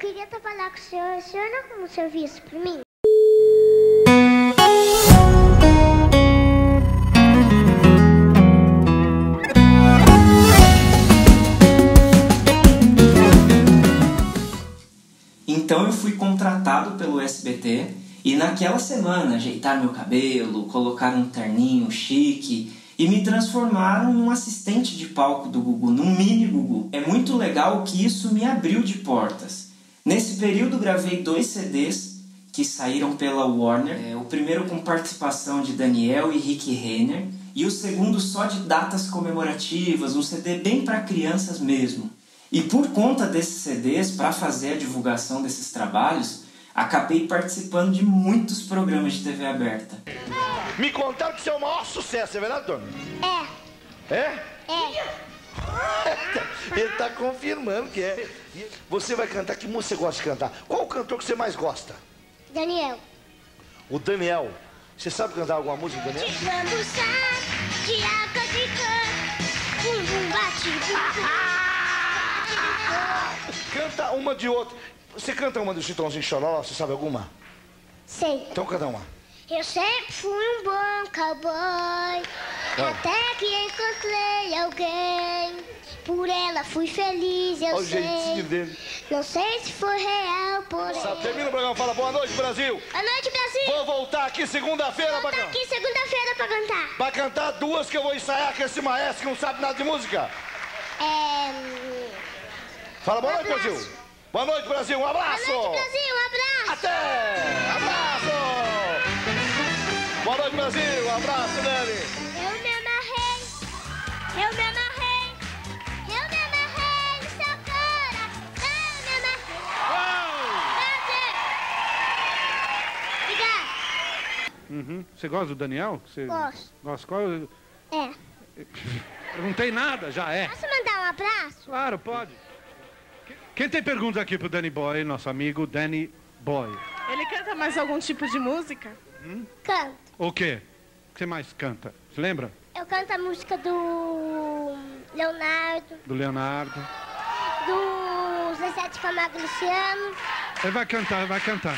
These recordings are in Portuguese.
queria trabalhar com o senhor não arruma um serviço pra mim? Então eu fui contratado pelo SBT e naquela semana ajeitaram meu cabelo, colocaram um terninho chique e me transformaram num assistente de palco do Gugu, num mini Gugu. É muito legal que isso me abriu de portas. Nesse período gravei 2 CDs que saíram pela Warner. O primeiro com participação de Daniel e Rick Renner e o segundo só de datas comemorativas, um CD bem para crianças mesmo. E por conta desses CDs, para fazer a divulgação desses trabalhos, acabei participando de muitos programas de TV aberta. Me contaram que isso é o maior sucesso, é verdade, Dona? É. É? É. Ele tá confirmando que é. Você vai cantar, que música você gosta de cantar? Qual o cantor que você mais gosta? Daniel. O Daniel. Você sabe cantar alguma música, Daniel? Canta uma de outra. Você canta uma do Chitãozinho e Xororó? Você sabe alguma? Sei. Então canta uma. Eu sempre fui um bom cowboy, até que encontrei alguém. Por ela fui feliz, eu sei. Olha o jeitinho dele. Não sei se foi real, porém. Sabe, termina o programa, fala boa noite, Brasil. Boa noite, Brasil. Vou voltar aqui segunda-feira pra cantar. Vou voltar aqui segunda-feira pra cantar. Pra cantar 2 que eu vou ensaiar com esse maestro que não sabe nada de música. Fala boa noite, Brasil. Boa noite, Brasil. Um abraço. Boa noite, Brasil. Um abraço. Até. Abraço. Boa noite, Brasil. Um abraço, Dani. Eu me amarrei. Eu me amarrei. Eu me amarrei no seu coração. Eu me amarrei. Prazer. Obrigado. Uhum. Você gosta do Daniel? Você... Gosto. Gosto. Qual... É. Não tem nada, já é. Posso mandar um abraço? Claro, pode. Quem tem perguntas aqui pro Dani Boy, nosso amigo Dani Boy? Ele canta mais algum tipo de música? Canta. O quê? O que você mais canta? Você lembra? Eu canto a música do Leonardo. Do Leonardo. Do Zezé de Camargo e Luciano. Ele vai cantar, vai cantar.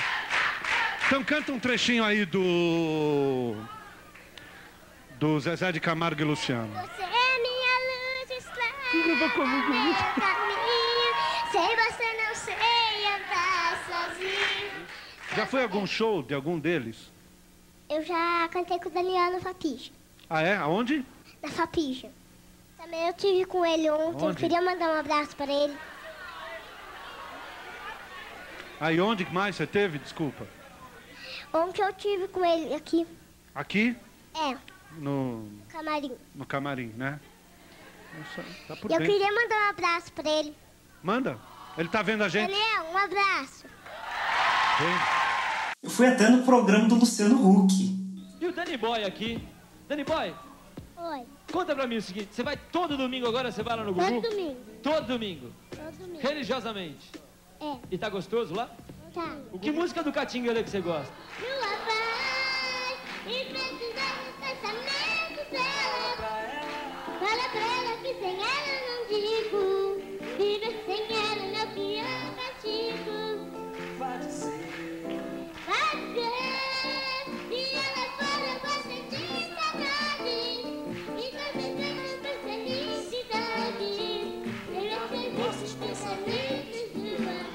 Então canta um trechinho aí do... do Zezé de Camargo e Luciano. Você é minha luz, estrela. Sem você não sei andar sozinho. Já foi a algum show de algum deles? Eu já cantei com o Daniel no Fapija. Ah, é? Aonde? Na Fapija. Também eu tive com ele ontem. Onde? Eu queria mandar um abraço para ele. Aí onde mais você teve? Desculpa. Ontem eu tive com ele aqui. Aqui? É. No camarim. No camarim, né? Nossa, tá por dentro. Eu queria mandar um abraço para ele. Manda. Ele tá vendo a gente. Daniel, um abraço. Eu fui até no programa do Luciano Huck. E o Dani Boy aqui. Dani Boy. Oi. Conta pra mim o seguinte. Você vai todo domingo agora? Você vai lá no Gugu? Todo domingo. Todo domingo? Todo domingo. Religiosamente? É. E tá gostoso lá? Tá. Que música do Catinga que você gosta? Lua vai e precisamos pensamento dela. Fala pra ela que sem ela não digo. Sem ela, meu pior castigo. Vai ser. E ela fora, vai sentir saudade. E também temos pra felicidade. Tem nossos pensamentos de mar.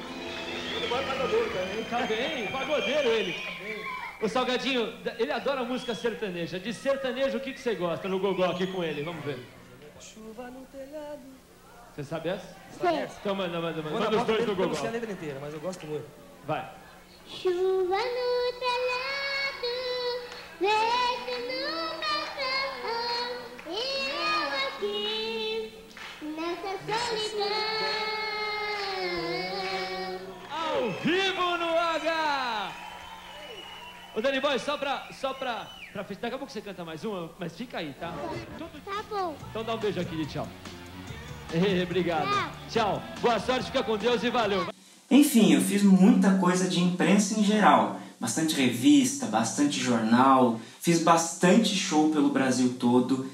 Ele vai pagodeiro também. Tá bem, pagodeiro ele. O Salgadinho, ele adora música sertaneja. De sertanejo, o que você gosta no gogó aqui com ele? Vamos ver. Chuva no telhado. Você sabe essa? Sim. Então manda. Manda os dois do Gugu. Eu não sei a letra inteira, mas eu gosto muito. Vai. Chuva no telhado, vento no balcão, e eu aqui, nessa solidão. Ao vivo no H! Ô, Dani Boy, só pra... Daqui a pouco você canta mais uma, mas fica aí, tá? Tá bom. Então dá um beijo aqui de tchau. Obrigado. Tchau. Boa sorte, fica com Deus e valeu. Enfim, eu fiz muita coisa de imprensa em geral. Bastante revista, bastante jornal, fiz bastante show pelo Brasil todo.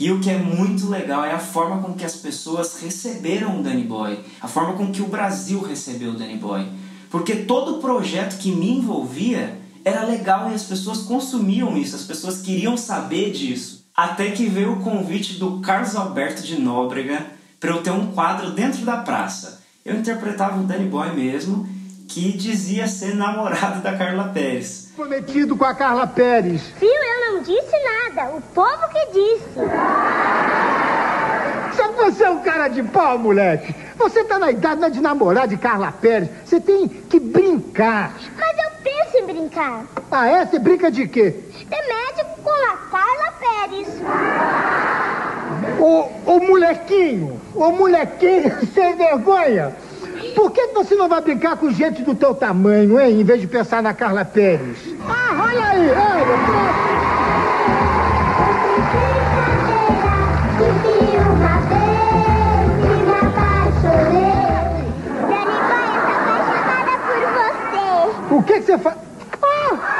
E o que é muito legal é a forma com que as pessoas receberam o Dani Boy, a forma com que o Brasil recebeu o Dani Boy. Porque todo projeto que me envolvia era legal e as pessoas consumiam isso, as pessoas queriam saber disso. Até que veio o convite do Carlos Alberto de Nóbrega para eu ter um quadro dentro da praça. Eu interpretava o Dani Boy mesmo, que dizia ser namorado da Carla Pérez. Prometido com a Carla Pérez. Viu? Eu não disse nada. O povo que disse. Só você é um cara de pau, moleque. Você tá na idade, né, de namorar de Carla Pérez. Você tem que brincar. Mas eu penso em brincar. Ah, é? Você brinca de quê? De médico com a Carla Pérez. Ô molequinho, sem vergonha. Por que você não vai brincar com gente do teu tamanho, hein? Em vez de pensar na Carla Pérez. Ah, olha aí! Olha. O que você faz? Ah!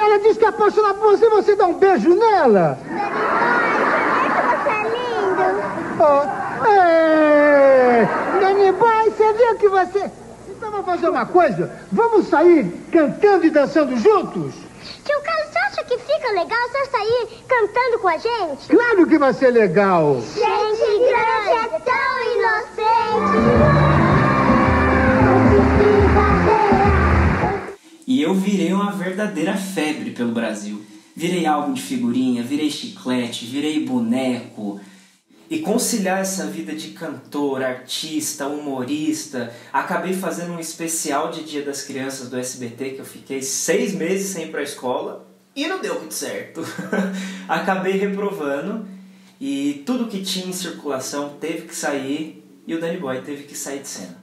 Ela disse que é apaixonada por você, você dá um beijo nela? Dani Boy, você viu que você... Então vamos fazer uma coisa? Vamos sair cantando e dançando juntos? Tio Carlos, você acha que fica legal só sair cantando com a gente? Claro que vai ser legal! Gente grande é tão inocente. E eu virei uma verdadeira febre pelo Brasil. Virei álbum de figurinha, virei chiclete, virei boneco. E conciliar essa vida de cantor, artista, humorista... Acabei fazendo um especial de Dia das Crianças do SBT, que eu fiquei 6 meses sem ir pra escola e não deu muito certo. Acabei reprovando e tudo que tinha em circulação teve que sair e o Dani Boy teve que sair de cena.